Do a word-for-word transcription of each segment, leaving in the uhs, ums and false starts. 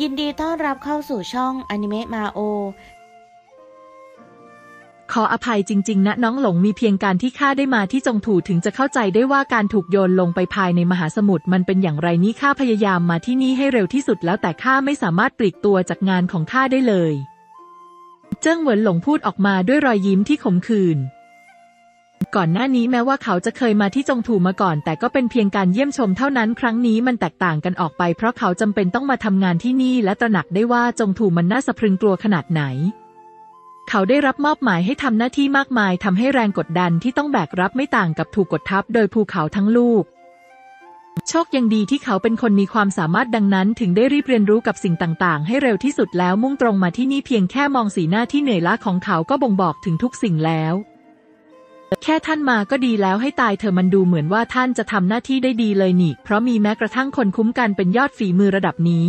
ยินดีต้อนรับเข้าสู่ช่องอนิเมะมาโอขออภัยจริงๆนะน้องหลงมีเพียงการที่ข้าได้มาที่จงถูถึงจะเข้าใจได้ว่าการถูกโยนลงไปภายในมหาสมุทรมันเป็นอย่างไรนี่ข้าพยายามมาที่นี่ให้เร็วที่สุดแล้วแต่ข้าไม่สามารถปลีกตัวจากงานของข้าได้เลยเจิ้งเหวินหลงพูดออกมาด้วยรอยยิ้มที่ขมขื่นก่อนหน้านี้แม้ว่าเขาจะเคยมาที่จงถูมาก่อนแต่ก็เป็นเพียงการเยี่ยมชมเท่านั้นครั้งนี้มันแตกต่างกันออกไปเพราะเขาจำเป็นต้องมาทำงานที่นี่และตระหนักได้ว่าจงถูมันน่าสะพรึงกลัวขนาดไหนเขาได้รับมอบหมายให้ทำหน้าที่มากมายทำให้แรงกดดันที่ต้องแบกรับไม่ต่างกับถูกกดทับโดยภูเขาทั้งลูกโชคยังดีที่เขาเป็นคนมีความสามารถดังนั้นถึงได้รีบเรียนรู้กับสิ่งต่างๆให้เร็วที่สุดแล้วมุ่งตรงมาที่นี่เพียงแค่มองสีหน้าที่เหนื่อยล้าของเขาก็บ่งบอกถึงทุกสิ่งแล้วแค่ท่านมาก็ดีแล้วให้ตายเธอมันดูเหมือนว่าท่านจะทำหน้าที่ได้ดีเลยนี่เพราะมีแม้กระทั่งคนคุ้มกันเป็นยอดฝีมือระดับนี้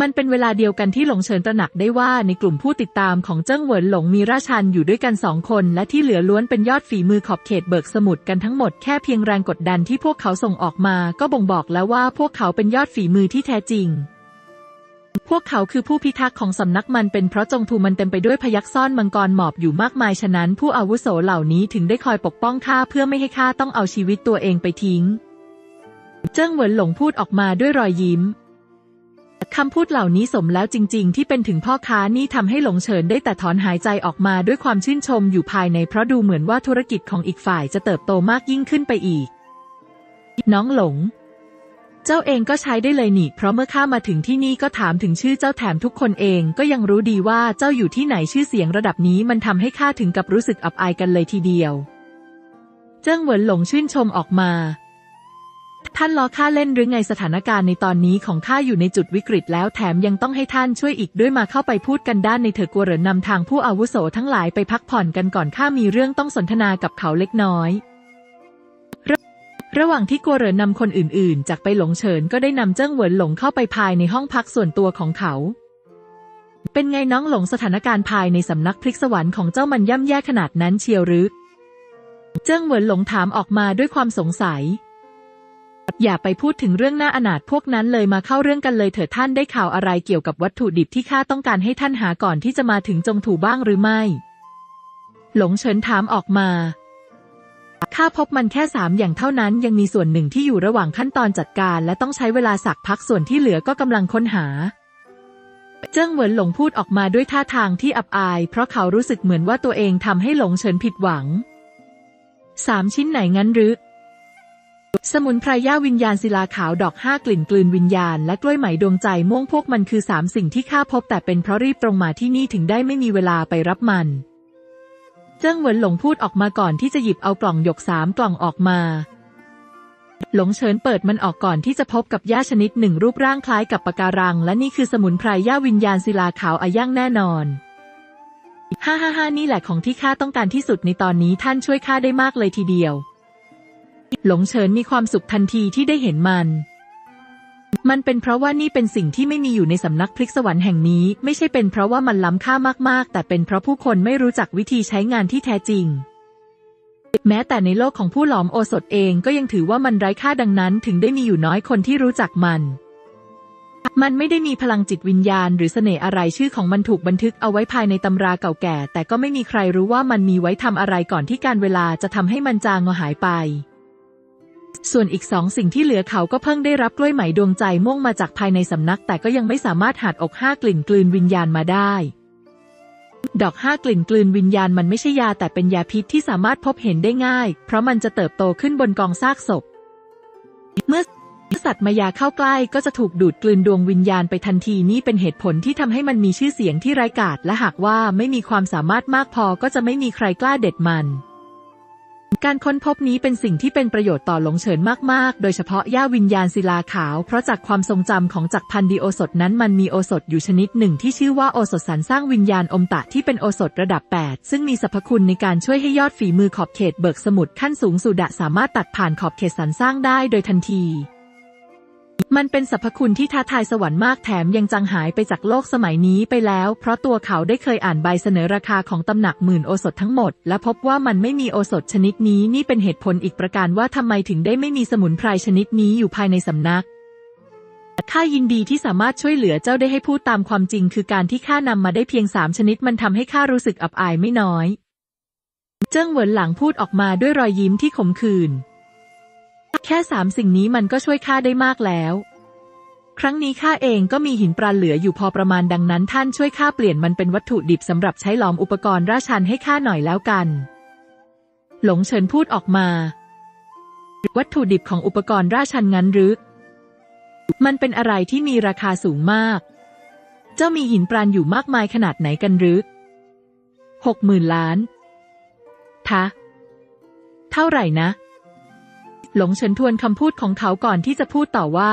มันเป็นเวลาเดียวกันที่หลงเฉินตระหนักได้ว่าในกลุ่มผู้ติดตามของเจิ้งเหวินหลงมีราชันอยู่ด้วยกันสองคนและที่เหลือล้วนเป็นยอดฝีมือขอบเขตเบิกสมุทรกันทั้งหมดแค่เพียงแรงกดดันที่พวกเขาส่งออกมาก็บ่งบอกแล้วว่าพวกเขาเป็นยอดฝีมือที่แท้จริงพวกเขาคือผู้พิทักษ์ของสำนักมันเป็นเพราะจงถูมันเต็มไปด้วยพยัคฆ์ซ่อนมังกรหมอบอยู่มากมายฉะนั้นผู้อาวุโสเหล่านี้ถึงได้คอยปกป้องข้าเพื่อไม่ให้ข้าต้องเอาชีวิตตัวเองไปทิ้งเจิ้งเหวินหลงพูดออกมาด้วยรอยยิ้มคำพูดเหล่านี้สมแล้วจริงๆที่เป็นถึงพ่อค้านี่ทำให้หลงเฉินได้แต่ถอนหายใจออกมาด้วยความชื่นชมอยู่ภายในเพราะดูเหมือนว่าธุรกิจของอีกฝ่ายจะเติบโตมากยิ่งขึ้นไปอีกน้องหลงเจ้าเองก็ใช้ได้เลยนี่เพราะเมื่อข้ามาถึงที่นี่ก็ถามถึงชื่อเจ้าแถมทุกคนเองก็ยังรู้ดีว่าเจ้าอยู่ที่ไหนชื่อเสียงระดับนี้มันทำให้ข้าถึงกับรู้สึกอับอายกันเลยทีเดียวเจิ้งเหวินหลงชื่นชมออกมาท่านล้อข้าเล่นหรือไงสถานการณ์ในตอนนี้ของข้าอยู่ในจุดวิกฤตแล้วแถมยังต้องให้ท่านช่วยอีกด้วยมาเข้าไปพูดกันด้านในเถอะกลัวเหรอนำทางผู้อาวุโสทั้งหลายไปพักผ่อนกันก่อนข้ามีเรื่องต้องสนทนากับเขาเล็กน้อยระหว่างที่กัวเหรอนำคนอื่นๆจากไปหลงเฉินก็ได้นำเจิ้งเหวินหลงเข้าไปภายในห้องพักส่วนตัวของเขาเป็นไงน้องหลงสถานการณ์ภายในสำนักพลิกสวรรค์ของเจ้ามันย่ำแย่ขนาดนั้นเชียวหรือเจิ้งเหวินหลงถามออกมาด้วยความสงสัยอย่าไปพูดถึงเรื่องน่าอนาถพวกนั้นเลยมาเข้าเรื่องกันเลยเถอะท่านได้ข่าวอะไรเกี่ยวกับวัตถุดิบที่ข้าต้องการให้ท่านหาก่อนที่จะมาถึงจงถูบ้างหรือไม่หลงเฉินถามออกมาข้าพบมันแค่สามอย่างเท่านั้นยังมีส่วนหนึ่งที่อยู่ระหว่างขั้นตอนจัดการและต้องใช้เวลาสักพักส่วนที่เหลือก็กำลังค้นหาเจิ้งเหวินหลงพูดออกมาด้วยท่าทางที่อับอายเพราะเขารู้สึกเหมือนว่าตัวเองทำให้หลงเฉินผิดหวังสามชิ้นไหนงั้นหรือสมุนไพรหญ้าวิญญาณศิลาขาวดอกห้ากลิ่นกลืนวิญญาณและกล้วยไหมดวงใจม่วงพวกมันคือสามสิ่งที่ข้าพบแต่เป็นเพราะรีบตรงมาที่นี่ถึงได้ไม่มีเวลาไปรับมันเจิ้งเหวินหลงพูดออกมาก่อนที่จะหยิบเอากล่องหยกสามกล่องออกมาหลงเฉินเปิดมันออกก่อนที่จะพบกับหญ้าชนิดหนึ่งรูปร่างคล้ายกับปะการังและนี่คือสมุนไพรหญ้าวิญญาณศิลาขาวอาย่างแน่นอนฮ่าฮ่าฮ่านี่แหละของที่ข้าต้องการที่สุดในตอนนี้ท่านช่วยข้าได้มากเลยทีเดียวหลงเฉินมีความสุขทันทีที่ได้เห็นมันมันเป็นเพราะว่านี่เป็นสิ่งที่ไม่มีอยู่ในสำนักพลิกสวรรค์แห่งนี้ไม่ใช่เป็นเพราะว่ามันล้ำค่ามากๆแต่เป็นเพราะผู้คนไม่รู้จักวิธีใช้งานที่แท้จริงแม้แต่ในโลกของผู้หลอมโอสถเองก็ยังถือว่ามันไร้ค่าดังนั้นถึงได้มีอยู่น้อยคนที่รู้จักมันมันไม่ได้มีพลังจิตวิญญาณหรือเสน่ห์อะไรชื่อของมันถูกบันทึกเอาไว้ภายในตำราเก่าแก่แต่ก็ไม่มีใครรู้ว่ามันมีไว้ทำอะไรก่อนที่การเวลาจะทำให้มันจางหายไปส่วนอีกสองสิ่งที่เหลือเขาก็เพิ่งได้รับกล้วยไหมดวงใจม่วงมาจากภายในสำนักแต่ก็ยังไม่สามารถหัดอกห้ากลิ่นกลืนวิญญาณมาได้ดอกห้ากลิ่นกลืนวิญญาณมันไม่ใช่ยาแต่เป็นยาพิษที่สามารถพบเห็นได้ง่ายเพราะมันจะเติบโตขึ้นบนกองซากศพเมื่อสัตว์มายาเข้าใกล้ก็จะถูกดูดกลืนดวงวิญญาณไปทันทีนี่เป็นเหตุผลที่ทำให้มันมีชื่อเสียงที่ไร้กาจและหากว่าไม่มีความสามารถมากพอก็จะไม่มีใครกล้าเด็ดมันการค้นพบนี้เป็นสิ่งที่เป็นประโยชน์ต่อหลงเฉินมากๆโดยเฉพาะหญ้าวิญญาณศิลาขาวเพราะจากความทรงจำของจักรพันธุ์ดีโอสถนั้นมันมีโอสถอยู่ชนิดหนึ่งที่ชื่อว่าโอสถสารสร้างวิญญาณอมตะที่เป็นโอสถระดับแปดซึ่งมีสรรพคุณในการช่วยให้ยอดฝีมือขอบเขตเบิกสมุทรขั้นสูงสุดสามารถตัดผ่านขอบเขตสารสร้างได้โดยทันทีมันเป็นสรรพคุณที่ท้าทายสวรรค์มากแถมยังจางหายไปจากโลกสมัยนี้ไปแล้วเพราะตัวเขาได้เคยอ่านใบเสนอราคาของตำหนักหมื่นโอสถทั้งหมดและพบว่ามันไม่มีโอสถชนิดนี้นี่เป็นเหตุผลอีกประการว่าทำไมถึงได้ไม่มีสมุนไพรชนิดนี้อยู่ภายในสำนัก ข้ายินดีที่สามารถช่วยเหลือเจ้าได้ให้พูดตามความจริงคือการที่ข้านำมาได้เพียงสามชนิดมันทำให้ข้ารู้สึกอับอายไม่น้อยเจิ้งเหวินหลังพูดออกมาด้วยรอยยิ้มที่ขมขื่นแค่สามสิ่งนี้มันก็ช่วยข้าได้มากแล้วครั้งนี้ข้าเองก็มีหินปราณเหลืออยู่พอประมาณดังนั้นท่านช่วยข้าเปลี่ยนมันเป็นวัตถุดิบสำหรับใช้หลอมอุปกรณ์ราชันให้ข้าหน่อยแล้วกันหลงเฉินพูดออกมาวัตถุดิบของอุปกรณ์ราชันงั้นหรือมันเป็นอะไรที่มีราคาสูงมากเจ้ามีหินปราณอยู่มากมายขนาดไหนกันหรือหกหมื่นล้านทะเท่าไหร่นะหลงเฉินทวนคำพูดของเขาก่อนที่จะพูดต่อว่า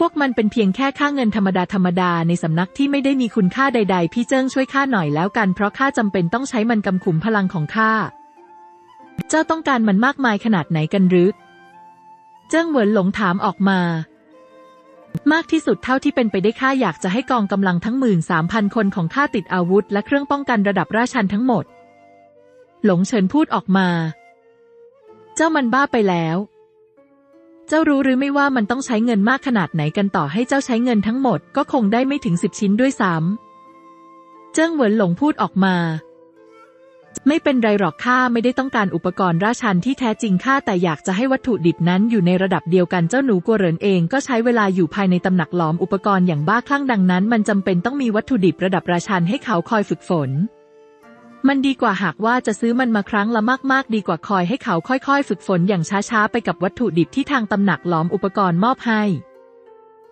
พวกมันเป็นเพียงแค่ค่าเงินธรรมดาธรรมดาในสำนักที่ไม่ได้มีคุณค่าใดๆพี่เจิ้งช่วยข้าหน่อยแล้วกันเพราะข้าจำเป็นต้องใช้มันกำขุมพลังของข้าเจ้าต้องการมันมากมายขนาดไหนกันหรือเจิ้งเหวินหลงถามออกมามากที่สุดเท่าที่เป็นไปได้ข้าอยากจะให้กองกำลังทั้ง หนึ่งหมื่นสามพัน คนของข้าติดอาวุธและเครื่องป้องกันระดับราชันทั้งหมดหลงเฉินพูดออกมาเจ้ามันบ้าไปแล้วเจ้ารู้หรือไม่ว่ามันต้องใช้เงินมากขนาดไหนกันต่อให้เจ้าใช้เงินทั้งหมดก็คงได้ไม่ถึงสิบชิ้นด้วยซ้ำเจิ้งเหวินหลงพูดออกมาไม่เป็นไรหรอกข้าไม่ได้ต้องการอุปกรณ์ราชันที่แท้จริงข้าแต่อยากจะให้วัตถุดิบนั้นอยู่ในระดับเดียวกันเจ้าหนูกัวเหรินเองก็ใช้เวลาอยู่ภายในตำหนักหลอมอุปกรณ์อย่างบ้าคลั่งดังนั้นมันจำเป็นต้องมีวัตถุดิบระดับราชันให้เขาคอยฝึกฝนมันดีกว่าหากว่าจะซื้อมันมาครั้งละมากๆดีกว่าคอยให้เขาค่อยๆฝึกฝนอย่างช้าๆไปกับวัตถุดิบที่ทางตำหนักหลอมอุปกรณ์มอบให้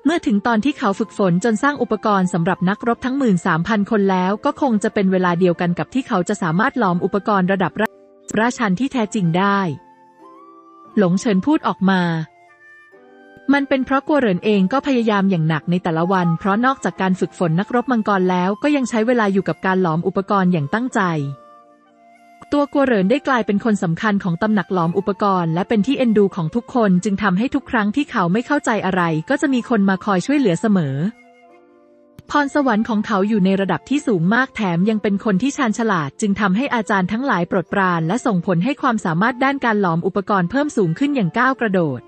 เมื่อถึงตอนที่เขาฝึกฝนจนสร้างอุปกรณ์สำหรับนักรบทั้ง หนึ่งหมื่นสามพัน คนแล้วก็คงจะเป็นเวลาเดียวกันกับที่เขาจะสามารถหลอมอุปกรณ์ระดับราชันที่แท้จริงได้หลงเฉินพูดออกมามันเป็นเพราะกัวเหรินเองก็พยายามอย่างหนักในแต่ละวันเพราะนอกจากการฝึกฝนนักรบมังกรแล้วก็ยังใช้เวลาอยู่กับการหลอมอุปกรณ์อย่างตั้งใจตัวกัวเหรินได้กลายเป็นคนสำคัญของตำหนักหลอมอุปกรณ์และเป็นที่เอ็นดูของทุกคนจึงทำให้ทุกครั้งที่เขาไม่เข้าใจอะไรก็จะมีคนมาคอยช่วยเหลือเสมอพรสวรรค์ของเขาอยู่ในระดับที่สูงมากแถมยังเป็นคนที่ชาญฉลาดจึงทำให้อาจารย์ทั้งหลายโปรดปรานและส่งผลให้ความสามารถด้านการหลอมอุปกรณ์เพิ่มสูงขึ้นอย่างก้าวกระโดด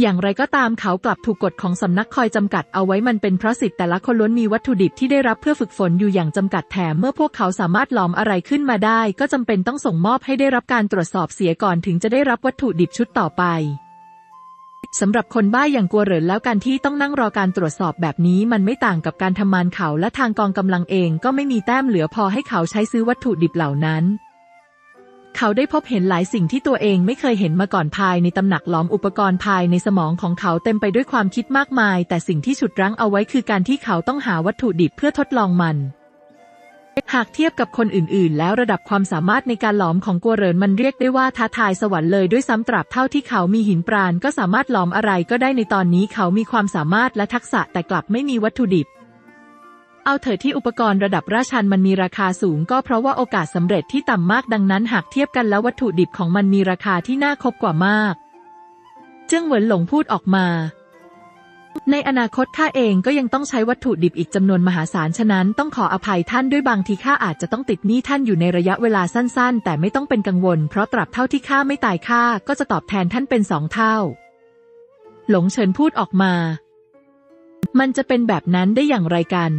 อย่างไรก็ตามเขากลับถูกกฎของสำนักคอยจำกัดเอาไว้มันเป็นเพราะสิทธิ์แต่ละคนล้วนมีวัตถุดิบที่ได้รับเพื่อฝึกฝนอยู่อย่างจำกัดแถมเมื่อพวกเขาสามารถหลอมอะไรขึ้นมาได้ก็จำเป็นต้องส่งมอบให้ได้รับการตรวจสอบเสียก่อนถึงจะได้รับวัตถุดิบชุดต่อไปสำหรับคนบ้าอย่างกัวเหรินแล้วการที่ต้องนั่งรอการตรวจสอบแบบนี้มันไม่ต่างกับการทำมานเขาและทางกองกำลังเองก็ไม่มีแต้มเหลือพอให้เขาใช้ซื้อวัตถุดิบเหล่านั้นเขาได้พบเห็นหลายสิ่งที่ตัวเองไม่เคยเห็นมาก่อนภายในตำหนักหลอมอุปกรณ์ภายในสมองของเขาเต็มไปด้วยความคิดมากมายแต่สิ่งที่ฉุดรั้งเอาไว้คือการที่เขาต้องหาวัตถุดิบเพื่อทดลองมันหากเทียบกับคนอื่นๆแล้วระดับความสามารถในการหลอมของกัวเหรินมันเรียกได้ว่าท้าทายสวรรค์เลยด้วยซ้ำตราบเท่าที่เขามีหินปราณก็สามารถหลอมอะไรก็ได้ในตอนนี้เขามีความสามารถและทักษะแต่กลับไม่มีวัตถุดิบเอาเถิดที่อุปกรณ์ระดับราชันมันมีราคาสูงก็เพราะว่าโอกาสสำเร็จที่ต่ำมากดังนั้นหากเทียบกันแล้ววัตถุดิบของมันมีราคาที่น่าคบกว่ามากเจิ้งเหวินหลงพูดออกมาในอนาคตข้าเองก็ยังต้องใช้วัตถุดิบอีกจำนวนมหาศาลฉะนั้นต้องขออภัยท่านด้วยบางทีข้าอาจจะต้องติดหนี้ท่านอยู่ในระยะเวลาสั้นๆแต่ไม่ต้องเป็นกังวลเพราะตราบเท่าที่ข้าไม่ตายข้าก็จะตอบแทนท่านเป็นสองเท่าหลงเฉินพูดออกมามันจะเป็นแบบนั้นได้อย่างไรกัน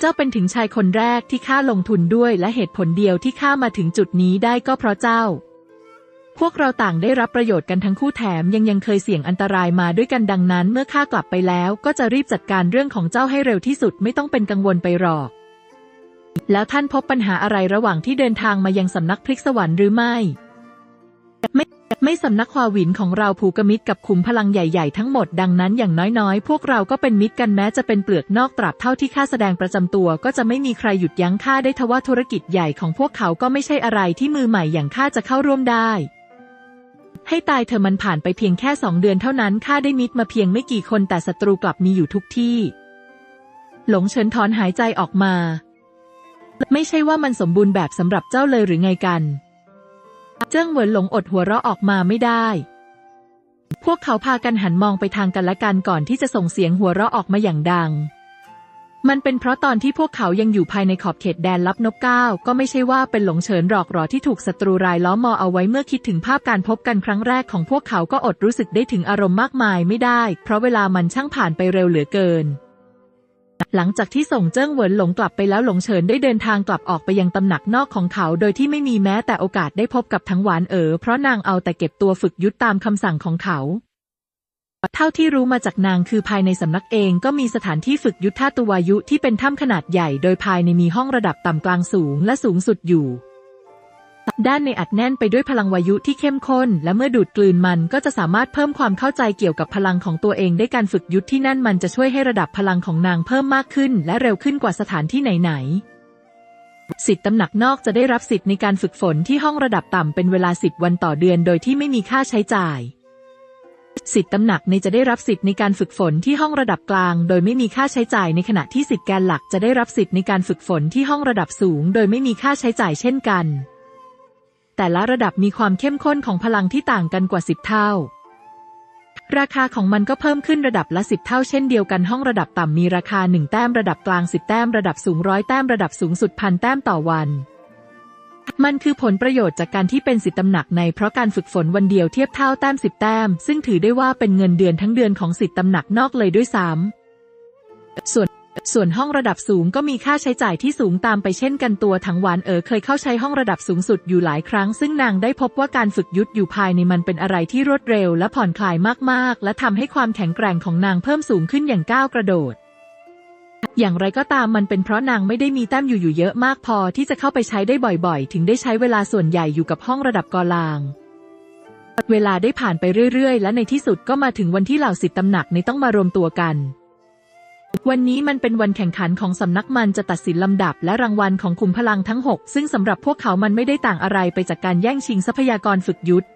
เจ้าเป็นถึงชายคนแรกที่ข้าลงทุนด้วยและเหตุผลเดียวที่ข้ามาถึงจุดนี้ได้ก็เพราะเจ้าพวกเราต่างได้รับประโยชน์กันทั้งคู่แถมยังยังเคยเสี่ยงอันตรายมาด้วยกันดังนั้นเมื่อข้ากลับไปแล้วก็จะรีบจัดการเรื่องของเจ้าให้เร็วที่สุดไม่ต้องเป็นกังวลไปหรอกแล้วท่านพบปัญหาอะไรระหว่างที่เดินทางมายังสำนักพลิกสวรรค์หรือไม่ไม่ไม่สำนักฮวาหวินของเราผูกมิตรกับขุมพลังใหญ่ๆทั้งหมดดังนั้นอย่างน้อยๆพวกเราก็เป็นมิตรกันแม้จะเป็นเปลือกนอกตราบเท่าที่ข้าแสดงประจำตัวก็จะไม่มีใครหยุดยั้งข้าได้ทว่าธุรกิจใหญ่ของพวกเขาก็ไม่ใช่อะไรที่มือใหม่อย่างข้าจะเข้าร่วมได้ให้ตายเธอมันผ่านไปเพียงแค่สองเดือนเท่านั้นข้าได้มิตรมาเพียงไม่กี่คนแต่ศัตรูกลับมีอยู่ทุกที่หลงเฉินถอนหายใจออกมาไม่ใช่ว่ามันสมบูรณ์แบบสำหรับเจ้าเลยหรือไงกันเจิ้งเหวินหลงอดหัวเราะออกมาไม่ได้พวกเขาพากันหันมองไปทางกันและกันก่อนที่จะส่งเสียงหัวเราะออกมาอย่างดัง มันเป็นเพราะตอนที่พวกเขายังอยู่ภายในขอบเขตแดนลับนกก้าวก็ไม่ใช่ว่าเป็นหลงเฉินหรอกหรอที่ถูกศัตรูรายล้อมมอเอาไว้เมื่อคิดถึงภาพการพบกันครั้งแรกของพวกเขาก็อดรู้สึกได้ถึงอารมณ์มากมายไม่ได้เพราะเวลามันช่างผ่านไปเร็วเหลือเกินหลังจากที่ส่งเจิ้งเหวินหลงกลับไปแล้วหลงเฉินได้เดินทางกลับออกไปยังตำหนักนอกของเขาโดยที่ไม่มีแม้แต่โอกาสได้พบกับทั้งหวานเอ๋อเพราะนางเอาแต่เก็บตัวฝึกยุทธตามคำสั่งของเขาเท่าที่รู้มาจากนางคือภายในสำนักเองก็มีสถานที่ฝึกยุทธาตุวายุที่เป็นถ้ำขนาดใหญ่โดยภายในมีห้องระดับต่ำกลางสูงและสูงสุดอยู่ด้านในอัดแน่นไปด้วยพลังวายุที่เข้มข้นและเมื่อดูดกลืนมันก็จะสามารถเพิ่มความเข้าใจเกี่ยวกับพลังของตัวเองได้การฝึกยุทธที่นั่นมันจะช่วยให้ระดับพลังของนางเพิ่มมากขึ้นและเร็วขึ้นกว่าสถานที่ไหนๆสิทธิ์ตำหนักนอกจะได้รับสิทธิ์ในการฝึกฝนที่ห้องระดับต่ำเป็นเวลาสิบวันต่อเดือนโดยที่ไม่มีค่าใช้จ่ายสิทธิ์ตำหนักในจะได้รับสิทธิ์ในการฝึกฝนที่ห้องระดับกลางโดยไม่มีค่าใช้จ่ายในขณะที่สิทธิ์แกนหลักจะได้รับสิทธิ์ในการฝึกฝนที่ห้องระดับสูงโดยไม่มีค่าใช้จ่ายเช่นกันแต่ละระดับมีความเข้มข้นของพลังที่ต่างกันกว่าสิบเท่าราคาของมันก็เพิ่มขึ้นระดับละสิบเท่าเช่นเดียวกันห้องระดับต่ำมีราคาหนึ่งแต้มระดับกลางสิบแต้มระดับสูงร้อยแต้มระดับสูงสุดพันแต้มต่อวันมันคือผลประโยชน์จากการที่เป็นสิทธิ์ตำหนักในเพราะการฝึกฝนวันเดียวเทียบเท่าแต้มสิบแต้มซึ่งถือได้ว่าเป็นเงินเดือนทั้งเดือนของสิทธิ์ตำหนักนอกเลยด้วยซ้ำส่วนส่วนห้องระดับสูงก็มีค่าใช้จ่ายที่สูงตามไปเช่นกันตัวถังหวานเอ๋อเคยเข้าใช้ห้องระดับสูงสุดอยู่หลายครั้งซึ่งนางได้พบว่าการฝึกยุทธอยู่ภายในมันเป็นอะไรที่รวดเร็วและผ่อนคลายมากๆและทำให้ความแข็งแกร่งของนางเพิ่มสูงขึ้นอย่างก้าวกระโดดอย่างไรก็ตามมันเป็นเพราะนางไม่ได้มีแต้มอยู่อยู่เยอะมากพอที่จะเข้าไปใช้ได้บ่อยๆถึงได้ใช้เวลาส่วนใหญ่อยู่กับห้องระดับกลางเวลาได้ผ่านไปเรื่อยๆและในที่สุดก็มาถึงวันที่เหล่าสิทธิ์ตำหนักในต้องมารวมตัวกันวันนี้มันเป็นวันแข่งขันของสำนักมันจะตัดสินลำดับและรางวัลของขุมพลังทั้งหกซึ่งสำหรับพวกเขามันไม่ได้ต่างอะไรไปจากการแย่งชิงทรัพยากรฝึกยุทธ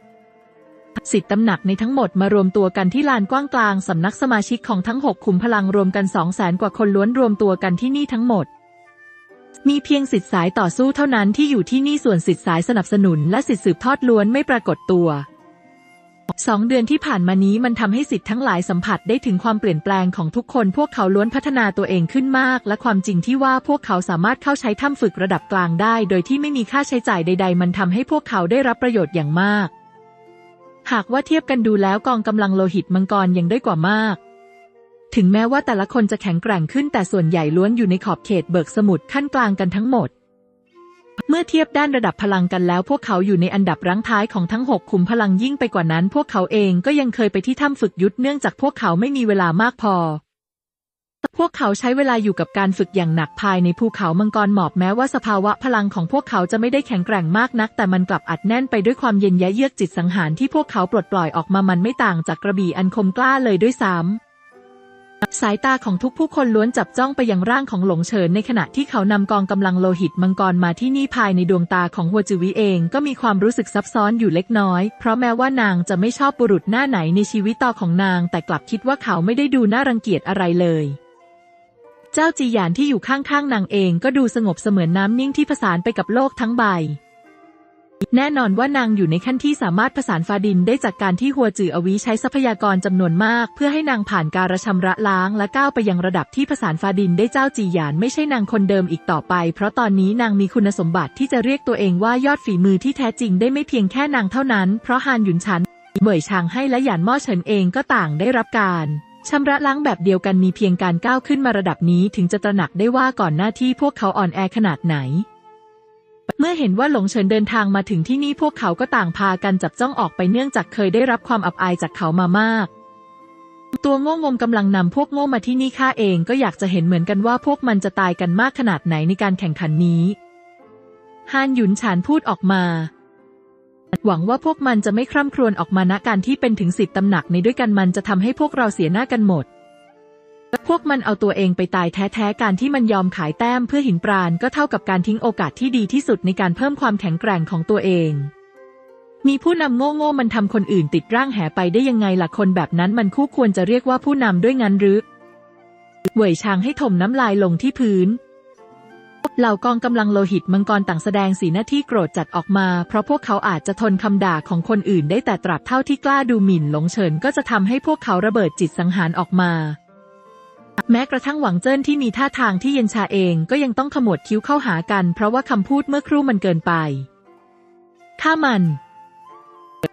สิทธิ์ตำหนักในทั้งหมดมารวมตัวกันที่ลานกว้างกลางสำนักสมาชิกของทั้งหกขุมพลังรวมกัน สองแสน กว่าคนล้วนรวมตัวกันที่นี่ทั้งหมดมีเพียงสิทธิ์สายต่อสู้เท่านั้นที่อยู่ที่นี่ส่วนสิทธิ์สายสนับสนุนและสิทธิ์สืบทอดล้วนไม่ปรากฏตัวสองเดือนที่ผ่านมานี้มันทำให้สิทธิ์ทั้งหลายสัมผัสได้ถึงความเปลี่ยนแปลงของทุกคนพวกเขาล้วนพัฒนาตัวเองขึ้นมากและความจริงที่ว่าพวกเขาสามารถเข้าใช้ถ้ำฝึกระดับกลางได้โดยที่ไม่มีค่าใช้จ่ายใดๆมันทำให้พวกเขาได้รับประโยชน์อย่างมากหากว่าเทียบกันดูแล้วกองกำลังโลหิตมังกรยังได้กว่ามากถึงแม้ว่าแต่ละคนจะแข็งแกร่งขึ้นแต่ส่วนใหญ่ล้วนอยู่ในขอบเขตเบิกสมุทรขั้นกลางกันทั้งหมดเมื่อเทียบด้านระดับพลังกันแล้วพวกเขาอยู่ในอันดับรั้งท้ายของทั้งหกขุมพลังยิ่งไปกว่านั้นพวกเขาเองก็ยังเคยไปที่ถ้ำฝึกยุทธเนื่องจากพวกเขาไม่มีเวลามากพอพวกเขาใช้เวลาอยู่กับการฝึกอย่างหนักภายในภูเขามังกรหมอบแม้ว่าสภาวะพลังของพวกเขาจะไม่ได้แข็งแกร่งมากนักแต่มันกลับอัดแน่นไปด้วยความเย็นยะเยือกจิตสังหารที่พวกเขาปลดปล่อยออกมามันไม่ต่างจากกระบี่อันคมกล้าเลยด้วยซ้ำสายตาของทุกผู้คนล้วนจับจ้องไปยังร่างของหลงเฉินในขณะที่เขานำกองกำลังโลหิตมังกรมาที่นี่ภายในดวงตาของฮัวจือวิเองก็มีความรู้สึกซับซ้อนอยู่เล็กน้อยเพราะแม้ว่านางจะไม่ชอบบุรุษหน้าไหนในชีวิตต่อของนางแต่กลับคิดว่าเขาไม่ได้ดูน่ารังเกียจอะไรเลยเจ้าจีหยานที่อยู่ข้างๆนางเองก็ดูสงบเสมือนน้ำนิ่งที่ผสานไปกับโลกทั้งใบแน่นอนว่านางอยู่ในขั้นที่สามารถผสานฟ้าดินได้จากการที่ฮัวจืออวีใช้ทรัพยากรจำนวนมากเพื่อให้นางผ่านการชำระล้างและก้าวไปยังระดับที่ผสานฟ้าดินได้เจ้าจีหยานไม่ใช่นางคนเดิมอีกต่อไปเพราะตอนนี้นางมีคุณสมบัติที่จะเรียกตัวเองว่ายอดฝีมือที่แท้จริงได้ไม่เพียงแค่นางเท่านั้นเพราะฮานหยุนชันเหมยชางให้และหยานม่อเฉินเองก็ต่างได้รับการชำระล้างแบบเดียวกันมีเพียงการก้าวขึ้นมาระดับนี้ถึงจะตระหนักได้ว่าก่อนหน้าที่พวกเขาอ่อนแอขนาดไหนเมื่อเห็นว่าหลงเฉินเดินทางมาถึงที่นี่พวกเขาก็ต่างพากันจับจ้องออกไปเนื่องจากเคยได้รับความอับอายจากเขามามากตัวโง่งมกำลังนำพวกโง่มาที่นี่ข้าเองก็อยากจะเห็นเหมือนกันว่าพวกมันจะตายกันมากขนาดไหนในการแข่งขันนี้ฮานหยุนฉานพูดออกมาหวังว่าพวกมันจะไม่คร่ำครวญออกมาณการที่เป็นถึงสิทธิ์ตำหนักในด้วยกันมันจะทำให้พวกเราเสียหน้ากันหมดพวกมันเอาตัวเองไปตายแท้ๆการที่มันยอมขายแต้มเพื่อหินปราณก็เท่ากับการทิ้งโอกาสที่ดีที่สุดในการเพิ่มความแข็งแกร่งของตัวเองมีผู้นำโง่ๆมันทำคนอื่นติดร่างแหไปได้ยังไงล่ะคนแบบนั้นมันคู่ควรจะเรียกว่าผู้นำด้วยงั้นหรือเหว่ยชางให้ถมน้ำลายลงที่พื้นเหล่ากองกำลังโลหิตมังกรต่างแสดงสีหน้าที่โกรธจัดออกมาเพราะพวกเขาอาจจะทนคำด่าของคนอื่นได้แต่ตราบเท่าที่กล้าดูหมิ่นหลงเฉินก็จะทำให้พวกเขาระเบิดจิตสังหารออกมา แม้กระทั่งหวังเจิ้นที่มีท่าทางที่เย็นชาเองก็ยังต้องขมวดคิ้วเข้าหากันเพราะว่าคำพูดเมื่อครู่มันเกินไปข้ามัน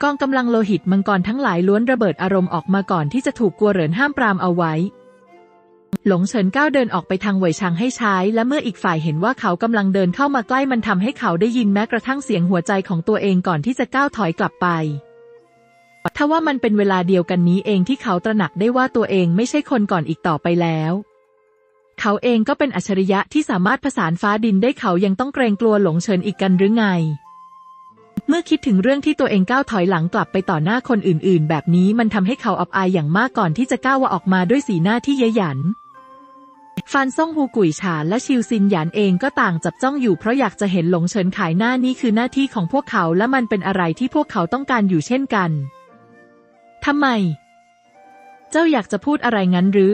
กองกำลังโลหิตมังกรทั้งหลายล้วนระเบิดอารมณ์ออกมาก่อนที่จะถูกกัวเหรินห้ามปรามเอาไว้หลงเฉินก้าวเดินออกไปทางเว่ยชังให้ใช้และเมื่ออีกฝ่ายเห็นว่าเขากำลังเดินเข้ามาใกล้มันทำให้เขาได้ยินแม้กระทั่งเสียงหัวใจของตัวเองก่อนที่จะก้าวถอยกลับไปทว่ามันเป็นเวลาเดียวกันนี้เองที่เขาตระหนักได้ว่าตัวเองไม่ใช่คนก่อนอีกต่อไปแล้วเขาเองก็เป็นอัจฉริยะที่สามารถผสานฟ้าดินได้เขายังต้องเกรงกลัวหลงเฉินอีกกันหรือไงเมื่อคิดถึงเรื่องที่ตัวเองก้าวถอยหลังกลับไปต่อหน้าคนอื่นๆแบบนี้มันทำให้เขาอับอายอย่างมากก่อนที่จะก้าวว่าออกมาด้วยสีหน้าที่เย้ยหยันฟานซ่งฮูกุ่ยฉานและชิวซินหยานเองก็ต่างจับจ้องอยู่เพราะอยากจะเห็นหลงเฉินขายหน้านี่คือหน้าที่ของพวกเขาและมันเป็นอะไรที่พวกเขาต้องการอยู่เช่นกันทำไมเจ้าอยากจะพูดอะไรงั้นหรือ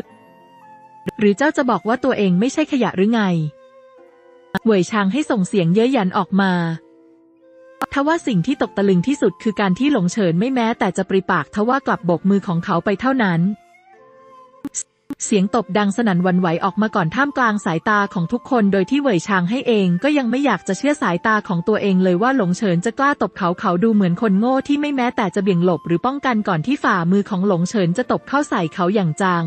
หรือเจ้าจะบอกว่าตัวเองไม่ใช่ขยะหรือไงเว่ยชางให้ส่งเสียงเย้ยหยันออกมาทว่าสิ่งที่ตกตะลึงที่สุดคือการที่หลงเฉินไม่แม้แต่จะปริปากทว่ากลับโบกมือของเขาไปเท่านั้นเสียงตบดังสนั่นหวั่นไหวออกมาก่อนท่ามกลางสายตาของทุกคนโดยที่เว่ยชางให้เองก็ยังไม่อยากจะเชื่อสายตาของตัวเองเลยว่าหลงเฉินจะกล้าตบเขาเขาดูเหมือนคนโง่ที่ไม่แม้แต่จะเบี่ยงหลบหรือป้องกันก่อนที่ฝ่ามือของหลงเฉินจะตบเข้าใส่เขาอย่างจัง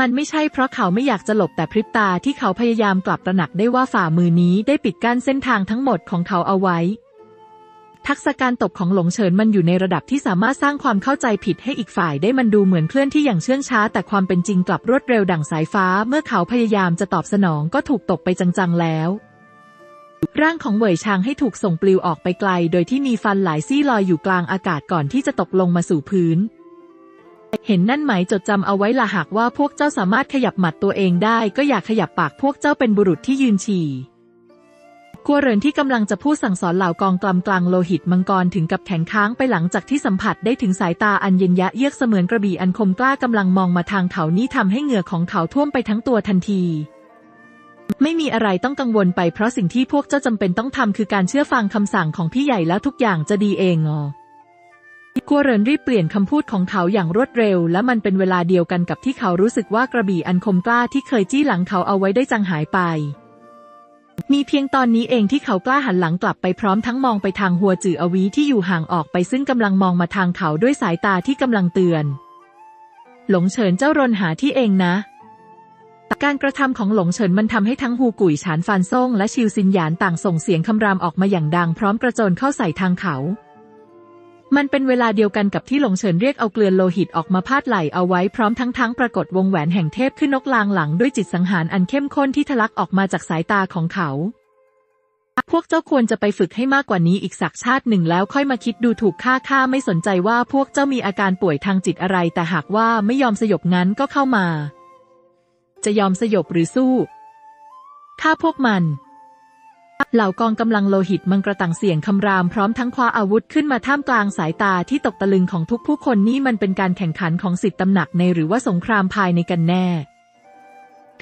มันไม่ใช่เพราะเขาไม่อยากจะหลบแต่พริบตาที่เขาพยายามกลับตระหนักได้ว่าฝ่ามือนี้ได้ปิดกั้นเส้นทางทั้งหมดของเขาเอาไว้ทักษะการตบของหลงเฉินมันอยู่ในระดับที่สามารถสร้างความเข้าใจผิดให้อีกฝ่ายได้มันดูเหมือนเคลื่อนที่อย่างเชื่องช้าแต่ความเป็นจริงกลับรวดเร็วดั่งสายฟ้าเมื่อเขาพยายามจะตอบสนองก็ถูกตบไปจังๆแล้วร่างของเว่ยชางให้ถูกส่งปลิวออกไปไกลโดยที่มีฟันหลายซี่ลอยอยู่กลางอากาศก่อนที่จะตกลงมาสู่พื้นเห็นนั่นไหมจดจำเอาไว้ละหากว่าพวกเจ้าสามารถขยับหมัดตัวเองได้ก็อยากขยับปากพวกเจ้าเป็นบุรุษที่ยืนฉี่กัวเหรินที่กำลังจะพูดสั่งสอนเหล่ากองกำลังโลหิตมังกรถึงกับแข็งค้างไปหลังจากที่สัมผัสได้ถึงสายตาอันเย็นยะเยือกเสมือนกระบี่อันคมกล้ากำลังมองมาทางเขานี้ทำให้เหงื่อของเขาท่วมไปทั้งตัวทันทีไม่มีอะไรต้องกังวลไปเพราะสิ่งที่พวกเจ้าจำเป็นต้องทำคือการเชื่อฟังคำสั่งของพี่ใหญ่แล้วทุกอย่างจะดีเองอ๋อกัวเหรินรีบเปลี่ยนคำพูดของเขาอย่างรวดเร็วและมันเป็นเวลาเดียวกันกับที่เขารู้สึกว่ากระบี่อันคมกล้าที่เคยจี้หลังเขาเอาไว้ได้จางหายไปมีเพียงตอนนี้เองที่เขากล้าหันหลังกลับไปพร้อมทั้งมองไปทางหัวจืออวีที่อยู่ห่างออกไปซึ่งกำลังมองมาทางเขาด้วยสายตาที่กำลังเตือนหลงเฉินเจ้ารนหาที่เองนะการกระทำของหลงเฉินมันทำให้ทั้งฮูกุ่ยฉานฟานซ่งและชิวซินหยานต่างส่งเสียงคำรามออกมาอย่างดังพร้อมกระโจนเข้าใส่ทางเขามันเป็นเวลาเดียวกันกับที่หลงเฉินเรียกเอาเกลือโลหิตออกมาพาดไหลเอาไว้พร้อมทั้งทั้งปรากฏวงแหวนแห่งเทพขึ้นนกลางหลังด้วยจิตสังหารอันเข้มข้นที่ทะลักออกมาจากสายตาของเขาพวกเจ้าควรจะไปฝึกให้มากกว่านี้อีกสักชาติหนึ่งแล้วค่อยมาคิดดูถูกข้าข้าไม่สนใจว่าพวกเจ้ามีอาการป่วยทางจิตอะไรแต่หากว่าไม่ยอมสยบงั้นก็เข้ามาจะยอมสยบหรือสู้ฆ่าพวกมันเหล่ากองกำลังโลหิตมังกรต่างเสียงคำรามพร้อมทั้งคว้าอาวุธขึ้นมาท่ามกลางสายตาที่ตกตะลึงของทุกผู้คนนี่มันเป็นการแข่งขันของสิบตำหนักในหรือว่าสงครามภายในกันแน่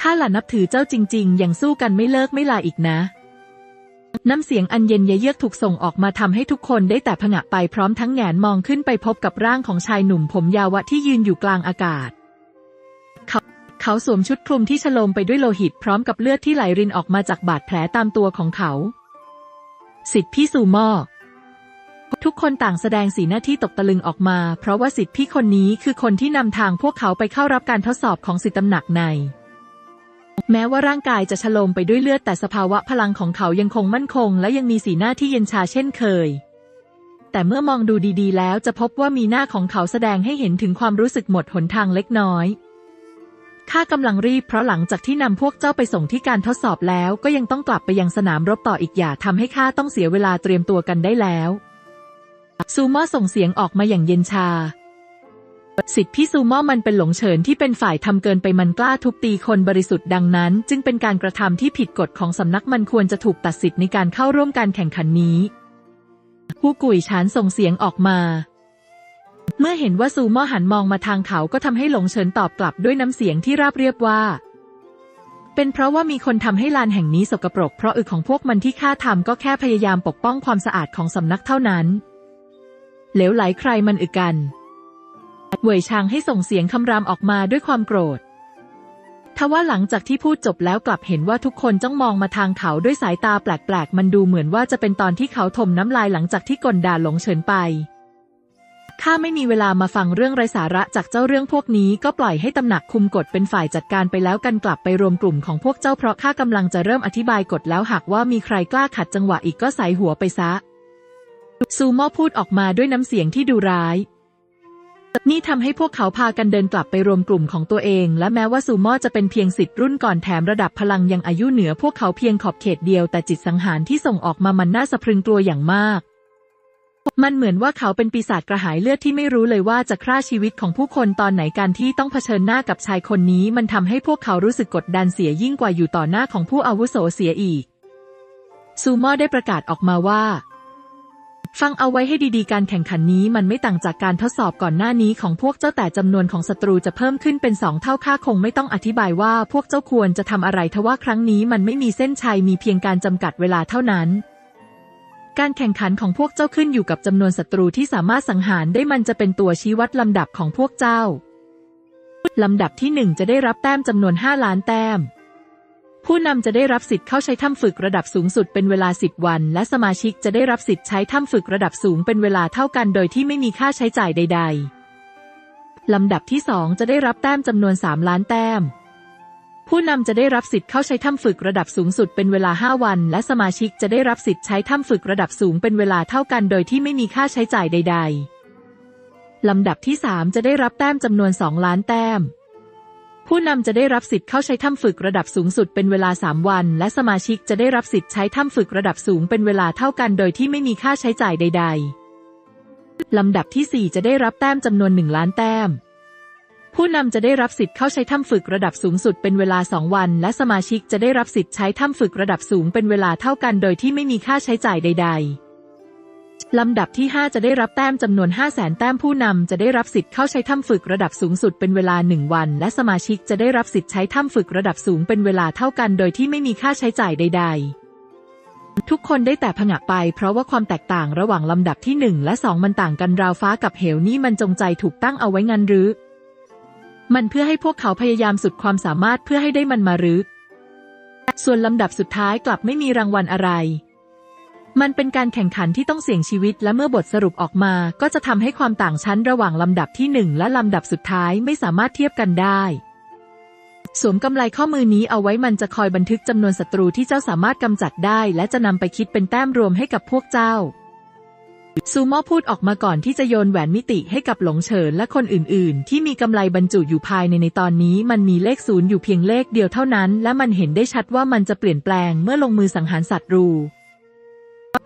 ข้าหล่ะนับถือเจ้าจริงๆยังสู้กันไม่เลิกไม่ลาอีกนะน้ำเสียงอันเย็นเยือกถูกส่งออกมาทำให้ทุกคนได้แต่ผงะไปพร้อมทั้งแหงนมองขึ้นไปพบกับร่างของชายหนุ่มผมยาวะที่ยืนอยู่กลางอากาศเขาเขาสวมชุดคลุมที่ฉลมไปด้วยโลหิตพร้อมกับเลือดที่ไหลรินออกมาจากบาดแผลตามตัวของเขาสิทธิพี่ซูม่อทุกคนต่างแสดงสีหน้าที่ตกตะลึงออกมาเพราะว่าสิทธิพี่คนนี้คือคนที่นำทางพวกเขาไปเข้ารับการทดสอบของสิทธิตำหนักในแม้ว่าร่างกายจะฉลมไปด้วยเลือดแต่สภาวะพลังของเขายังคงมั่นคงและยังมีสีหน้าที่เย็นชาเช่นเคยแต่เมื่อมองดูดีๆแล้วจะพบว่ามีหน้าของเขาแสดงให้เห็นถึงความรู้สึกหมดหนทางเล็กน้อยข้ากำลังรีบเพราะหลังจากที่นำพวกเจ้าไปส่งที่การทดสอบแล้วก็ยังต้องกลับไปยังสนามรบต่ออีกอย่าทำให้ข้าต้องเสียเวลาเตรียมตัวกันได้แล้วซูม่อส่งเสียงออกมาอย่างเย็นชาสิทธิพี่ซูม่อมันเป็นหลงเฉินที่เป็นฝ่ายทำเกินไปมันกล้าทุบตีคนบริสุทธิ์ดังนั้นจึงเป็นการกระทำที่ผิดกฎของสำนักมันควรจะถูกตัดสิทธิ์ในการเข้าร่วมการแข่งขันนี้ฮูกุ่ยฉานส่งเสียงออกมาเมื่อเห็นว่าซูม่อหันมองมาทางเขาก็ทำให้หลงเฉินตอบกลับด้วยน้ำเสียงที่ราบเรียบว่าเป็นเพราะว่ามีคนทำให้ลานแห่งนี้สกปรกเพราะอึของพวกมันที่ข้าทำก็แค่พยายามปกป้องความสะอาดของสำนักเท่านั้นเหลวไหลใครมันอึกันเว่ยชางให้ส่งเสียงคำรามออกมาด้วยความโกรธ ทว่าหลังจากที่พูดจบแล้วกลับเห็นว่าทุกคนจ้องมองมาทางเขาด้วยสายตาแปลกๆมันดูเหมือนว่าจะเป็นตอนที่เขาถมน้ำลายหลังจากที่กลดาหลงเฉินไปข้าไม่มีเวลามาฟังเรื่องไร้สาระจากเจ้าเรื่องพวกนี้ก็ปล่อยให้ตำหนักคุมกฎเป็นฝ่ายจัดการไปแล้วกันกลับไปรวมกลุ่มของพวกเจ้าเพราะข้ากำลังจะเริ่มอธิบายกฎแล้วหากว่ามีใครกล้าขัดจังหวะอีกก็ใส่หัวไปซะซูโม่พูดออกมาด้วยน้ำเสียงที่ดูร้ายนี่ทำให้พวกเขาพากันเดินกลับไปรวมกลุ่มของตัวเองและแม้ว่าซูโม่จะเป็นเพียงศิษย์รุ่นก่อนแถมระดับพลังยังอายุเหนือพวกเขาเพียงขอบเขตเดียวแต่จิตสังหารที่ส่งออกมามันน่าสะพรึงกลัวอย่างมากมันเหมือนว่าเขาเป็นปีศาจกระหายเลือดที่ไม่รู้เลยว่าจะฆ่าชีวิตของผู้คนตอนไหนการที่ต้องเผชิญหน้ากับชายคนนี้มันทำให้พวกเขารู้สึกกดดันเสียยิ่งกว่าอยู่ต่อหน้าของผู้อาวุโสเสียอีกซูโม่ได้ประกาศออกมาว่าฟังเอาไว้ให้ดีๆการแข่งขันนี้มันไม่ต่างจากการทดสอบก่อนหน้านี้ของพวกเจ้าแต่จำนวนของศัตรูจะเพิ่มขึ้นเป็นสองเท่าข้าคงไม่ต้องอธิบายว่าพวกเจ้าควรจะทำอะไรทว่าครั้งนี้มันไม่มีเส้นชัยมีเพียงการจำกัดเวลาเท่านั้นการแข่งขันของพวกเจ้าขึ้นอยู่กับจำนวนศัตรูที่สามารถสังหารได้มันจะเป็นตัวชี้วัดลำดับของพวกเจ้าลำดับที่หนึ่งจะได้รับแต้มจำนวนห้าล้านแต้มผู้นำจะได้รับสิทธิ์เข้าใช้ถ้ำฝึกระดับสูงสุดเป็นเวลาสิบวันและสมาชิกจะได้รับสิทธิ์ใช้ถ้ำฝึกระดับสูงเป็นเวลาเท่ากันโดยที่ไม่มีค่าใช้จ่ายใดๆลำดับที่สองจะได้รับแต้มจำนวนสามล้านแต้มผู้นำจะได้รับสิทธิ์เข้าใช้ถ้ำฝึกระดับสูงสุดเป็นเวลาห้าวันและสมาชิกจะได้รับสิทธิ์ใช้ถ้ำฝึกระดับสูงเป็นเวลาเท่ากันโดยที่ไม่มีค่าใช้จ่ายใดๆลำดับที่สามจะได้รับแต้มจำนวนสองล้านแต้มผู้นำจะได้รับสิทธิ์เข้าใช้ถ้ำฝึกระดับสูงสุดเป็นเวลาสามวันและสมาชิกจะได้รับสิทธิ์ใช้ถ้ำฝึกระดับสูงเป็นเวลาเท่ากันโดยที่ไม่มีค่าใช้จ่ายใดๆลำดับที่สี่จะได้รับแต้มจำนวนหนึ่งล้านแต้มผู้นำจะได้รับสิทธิ์เข้าใช้ถ้ำฝึกระดับสูงสุดเป็นเวลาสองวันและสมาชิกจะได้รับสิทธิ์ใช้ถ้ำฝึกระดับสูงเป็นเวลาเท่ากันโดยที่ไม่มีค่าใช้จ่ายใดๆลำดับที่ห้าจะได้รับแต้มจำนวนห้าแสนแต้มผู้นำจะได้รับสิทธิ์เข้าใช้ถ้ำฝึกระดับสูงสุดเป็นเวลาหนึ่งวันและสมาชิกจะได้รับสิทธิ์ใช้ถ้ำฝึกระดับสูงเป็นเวลาเท่ากันโดยที่ไม่มีค่าใช้จ่ายใดๆทุกคนได้แต่ผงะไปเพราะว่าความแตกต่างระหว่างลำดับที่หนึ่งและสองมันต่างกันราวฟ้ากับเหวนี่มันจงใจถูกตั้งเอาไว้งั้นหรือมันเพื่อให้พวกเขาพยายามสุดความสามารถเพื่อให้ได้มันมาหรือส่วนลำดับสุดท้ายกลับไม่มีรางวัลอะไรมันเป็นการแข่งขันที่ต้องเสี่ยงชีวิตและเมื่อบทสรุปออกมาก็จะทำให้ความต่างชั้นระหว่างลำดับที่หนึ่งและลำดับสุดท้ายไม่สามารถเทียบกันได้สวมกำไลข้อมือนี้เอาไว้มันจะคอยบันทึกจำนวนศัตรูที่เจ้าสามารถกำจัดได้และจะนำไปคิดเป็นแต้มรวมให้กับพวกเจ้าซูโม่พูดออกมาก่อนที่จะโยนแหวนมิติให้กับหลงเฉินและคนอื่นๆที่มีกำไลบรรจุอยู่ภายในในตอนนี้มันมีเลขศูนย์อยู่เพียงเลขเดียวเท่านั้นและมันเห็นได้ชัดว่ามันจะเปลี่ยนแปลงเมื่อลงมือสังหารศัตรู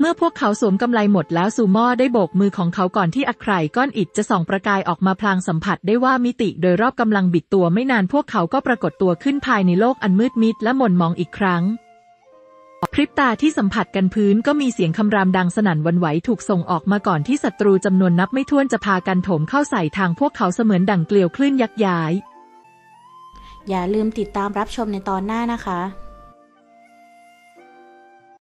เมื่อพวกเขาสวมกำไลหมดแล้วซูโม่ได้โบกมือของเขาก่อนที่อัคราก้อนอิฐจะส่องประกายออกมาพลางสัมผัสได้ว่ามิติโดยรอบกำลังบิดตัวไม่นานพวกเขาก็ปรากฏตัวขึ้นภายในโลกอันมืดมิดและหม่นมองอีกครั้งพริบตาที่สัมผัสกันพื้นก็มีเสียงคำรามดังสนั่นหวั่นไหวถูกส่งออกมาก่อนที่ศัตรูจำนวนนับไม่ถ้วนจะพากันโถมเข้าใส่ทางพวกเขาเสมือนดั่งเกลียวคลื่นยักย้ายอย่าลืมติดตามรับชมในตอนหน้านะคะ